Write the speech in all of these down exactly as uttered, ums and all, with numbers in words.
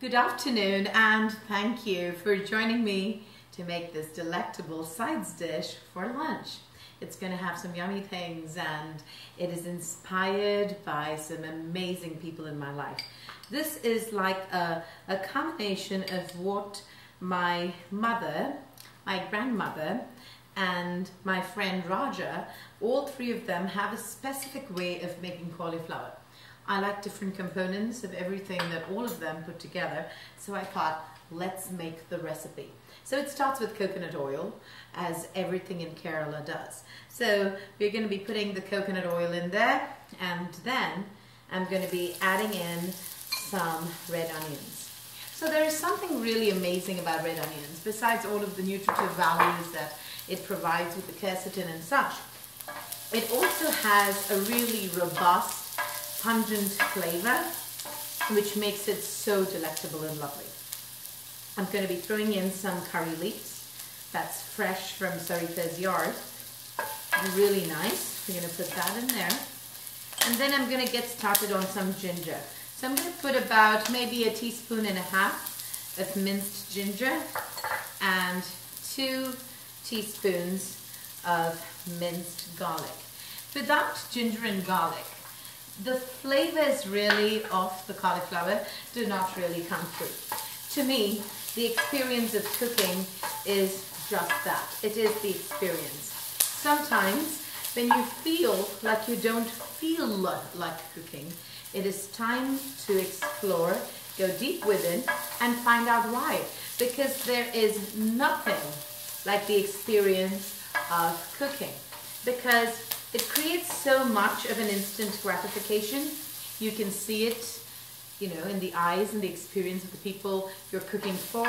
Good afternoon, and thank you for joining me to make this delectable sides dish for lunch. It's going to have some yummy things, and it is inspired by some amazing people in my life. This is like a, a combination of what my mother, my grandmother, and my friend Raja, all three of them have a specific way of making cauliflower. I like different components of everything that all of them put together, so I thought, let's make the recipe. So it starts with coconut oil, as everything in Kerala does. So we're going to be putting the coconut oil in there, and then I'm going to be adding in some red onions. So there is something really amazing about red onions, besides all of the nutritive values that it provides with the quercetin and such. It also has a really robust, pungent flavor, which makes it so delectable and lovely. I'm going to be throwing in some curry leaves that's fresh from Sarita's yard. Really nice. We're going to put that in there. And then I'm going to get started on some ginger. So I'm going to put about maybe a teaspoon and a half of minced ginger and two teaspoons of minced garlic. Without ginger and garlic, the flavors really of the cauliflower do not really come through. To me, the experience of cooking is just that. It is the experience. Sometimes when you feel like you don't feel like cooking, it is time to explore, go deep within, and find out why. Because there is nothing like the experience of cooking. Because it creates so much of an instant gratification. You can see it, you know, in the eyes and the experience of the people you're cooking for,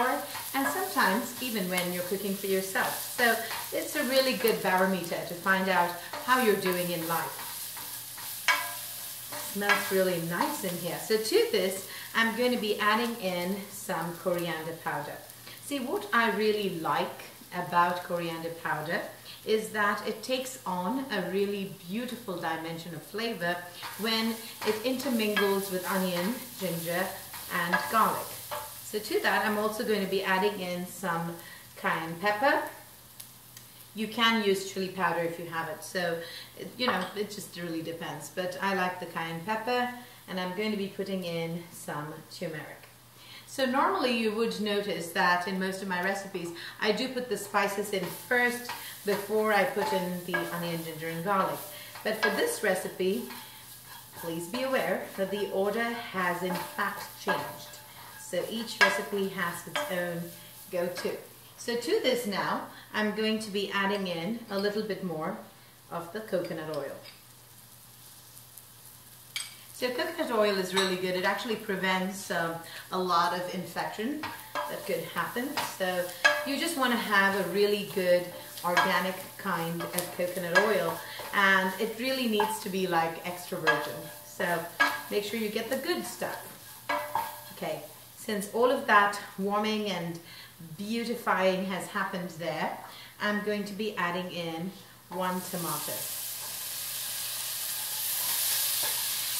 and sometimes even when you're cooking for yourself. So it's a really good barometer to find out how you're doing in life. It smells really nice in here. So to this, I'm going to be adding in some coriander powder. See, what I really like about coriander powder is that it takes on a really beautiful dimension of flavor when it intermingles with onion, ginger, and garlic. So to that, I'm also going to be adding in some cayenne pepper. You can use chili powder if you have it, so, you know, it just really depends. But I like the cayenne pepper, and I'm going to be putting in some turmeric. So normally you would notice that in most of my recipes, I do put the spices in first before I put in the onion, ginger, and garlic. But for this recipe, please be aware that the order has in fact changed. So each recipe has its own go-to. So to this now, I'm going to be adding in a little bit more of the coconut oil. So coconut oil is really good. It actually prevents um, a lot of infection that could happen. So you just want to have a really good organic kind of coconut oil, and it really needs to be like extra virgin. So make sure you get the good stuff. Okay, since all of that warming and beautifying has happened there, I'm going to be adding in one tomato.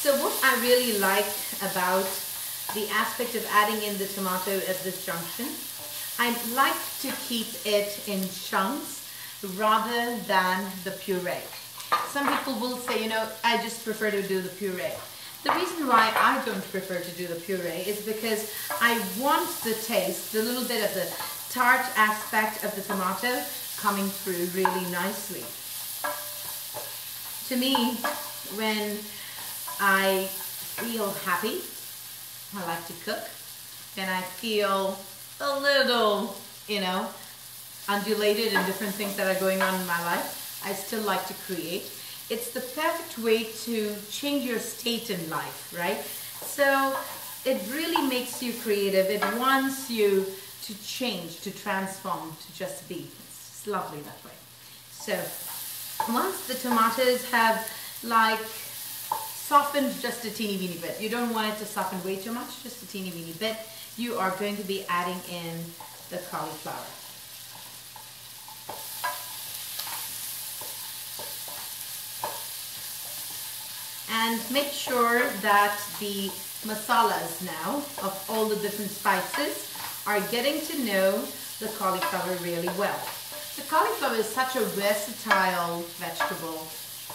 So what I really like about the aspect of adding in the tomato at this junction, I like to keep it in chunks rather than the puree. Some people will say, you know, I just prefer to do the puree. The reason why I don't prefer to do the puree is because I want the taste, the little bit of the tart aspect of the tomato coming through really nicely. To me, when I feel happy, I like to cook, and I feel a little, you know, undulated and different things that are going on in my life, I still like to create. It's the perfect way to change your state in life, right? So it really makes you creative. It wants you to change, to transform, to just be. It's just lovely that way. So once the tomatoes have like softened just a teeny weeny bit. You don't want it to soften way too much, just a teeny weeny bit. You are going to be adding in the cauliflower. And make sure that the masalas now of all the different spices are getting to know the cauliflower really well. The cauliflower is such a versatile vegetable,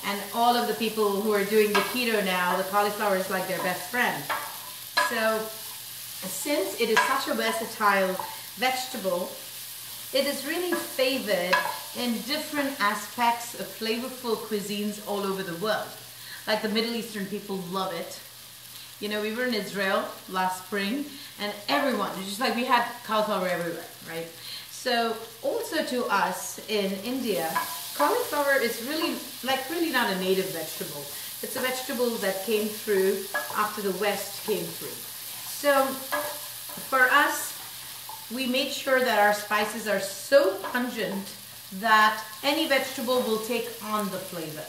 and all of the people who are doing the keto now, the cauliflower is like their best friend. So since it is such a versatile vegetable, it is really favored in different aspects of flavorful cuisines all over the world. Like the Middle Eastern people love it. You know, we were in Israel last spring, and everyone, it's just like we had cauliflower everywhere, right? So also to us in India, cauliflower is really, like really not a native vegetable. It's a vegetable that came through after the West came through. So for us, we made sure that our spices are so pungent that any vegetable will take on the flavor.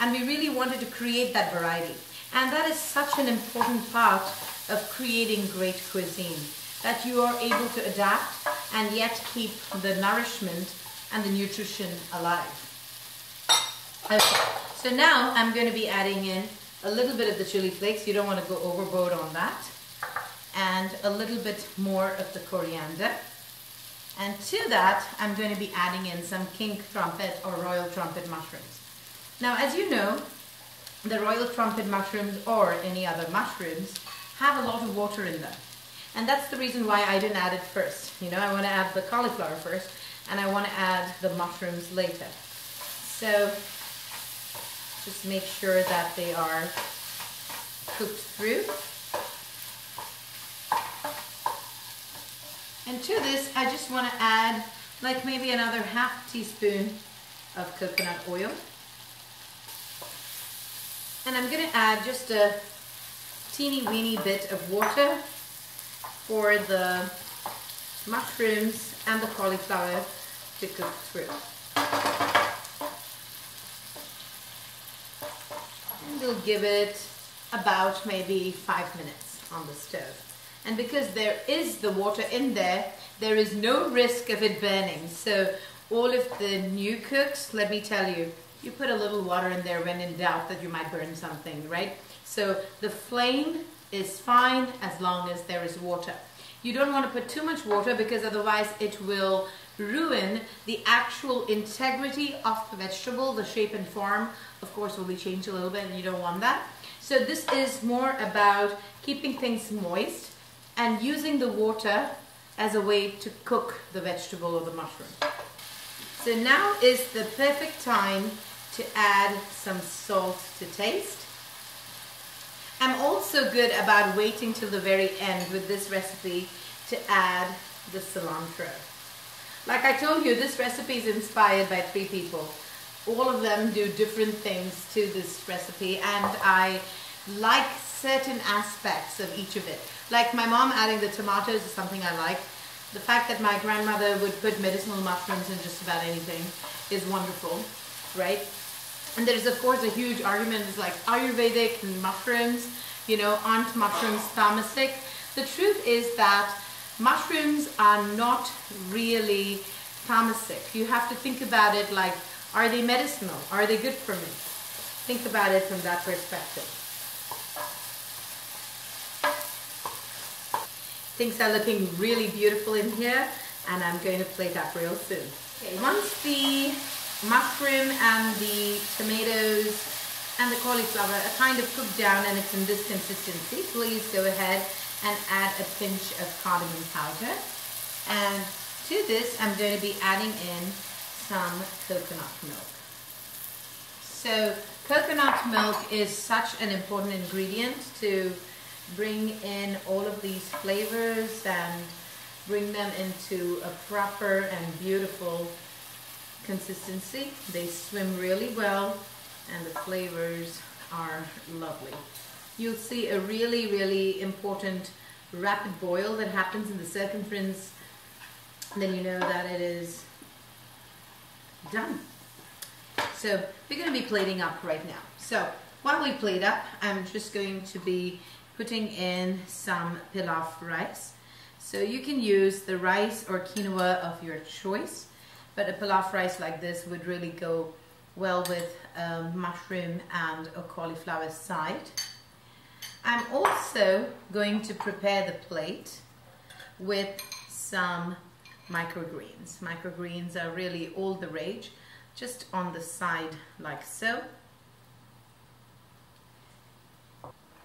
And we really wanted to create that variety. And that is such an important part of creating great cuisine, that you are able to adapt and yet keep the nourishment and the nutrition alive. Okay, so now I'm going to be adding in a little bit of the chili flakes. You don't want to go overboard on that. And a little bit more of the coriander. And to that, I'm going to be adding in some king trumpet or royal trumpet mushrooms. Now, as you know, the royal trumpet mushrooms or any other mushrooms have a lot of water in them. And that's the reason why I didn't add it first. You know, I want to add the cauliflower first, and I want to add the mushrooms later. So just make sure that they are cooked through. And to this, I just want to add like maybe another half teaspoon of coconut oil. And I'm going to add just a teeny weeny bit of water for the mushrooms and the cauliflower to cook through. And we'll give it about maybe five minutes on the stove. And because there is the water in there, there is no risk of it burning. So all of the new cooks, let me tell you, you put a little water in there when in doubt that you might burn something, right? So the flame is fine as long as there is water. You don't want to put too much water because otherwise it will ruin the actual integrity of the vegetable. The shape and form, of course, will be changed a little bit, and you don't want that. So this is more about keeping things moist and using the water as a way to cook the vegetable or the mushroom. So now is the perfect time to add some salt to taste. I'm also good about waiting till the very end with this recipe to add the cilantro. Like I told you, this recipe is inspired by three people. All of them do different things to this recipe, and I like certain aspects of each of it. Like my mom adding the tomatoes is something I like. The fact that my grandmother would put medicinal mushrooms in just about anything is wonderful, right? And there's of course a huge argument, is like Ayurvedic and mushrooms, you know, aren't mushrooms tamasic? The truth is that mushrooms are not really tamasic. You have to think about it like, are they medicinal? Are they good for me? Think about it from that perspective. Things are looking really beautiful in here, and I'm going to plate up real soon. Okay, once the mushroom and the tomatoes and the cauliflower are kind of cooked down and it's in this consistency, please go ahead and add a pinch of cardamom powder. And to this, I'm going to be adding in some coconut milk. So coconut milk is such an important ingredient to bring in all of these flavors and bring them into a proper and beautiful consistency. They swim really well, and the flavors are lovely. You'll see a really, really important rapid boil that happens in the circumference, and then you know that it is done. So we're going to be plating up right now. So while we plate up, I'm just going to be putting in some pilaf rice. So you can use the rice or quinoa of your choice, but a pilaf rice like this would really go well with a mushroom and a cauliflower side. I'm also going to prepare the plate with some microgreens. Microgreens are really all the rage, just on the side like so.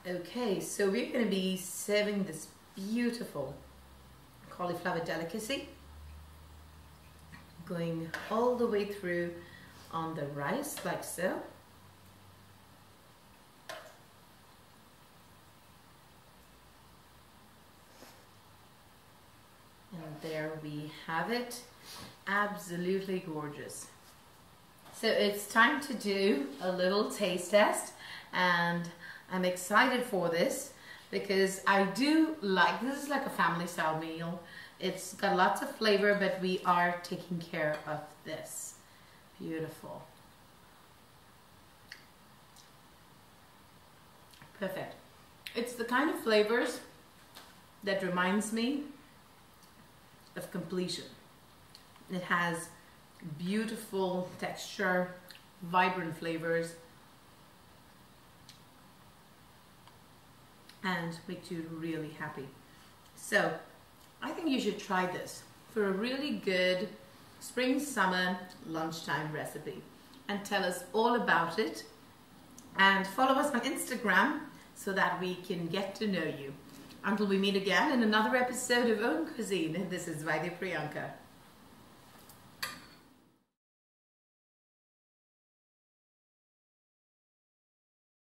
Okay, so we're going to be serving this beautiful cauliflower delicacy, going all the way through on the rice like so. And there we have it, absolutely gorgeous. So it's time to do a little taste test, and I'm excited for this because I do like, this is like a family style meal. It's got lots of flavor, but we are taking care of this. Beautiful. Perfect. It's the kind of flavors that reminds me of completion. It has beautiful texture, vibrant flavors, and makes you really happy. So I think you should try this for a really good spring summer lunchtime recipe, and tell us all about it, and follow us on Instagram so that we can get to know you. Until we meet again in another episode of AUM Cuisine, this is Vaidya Priyanka.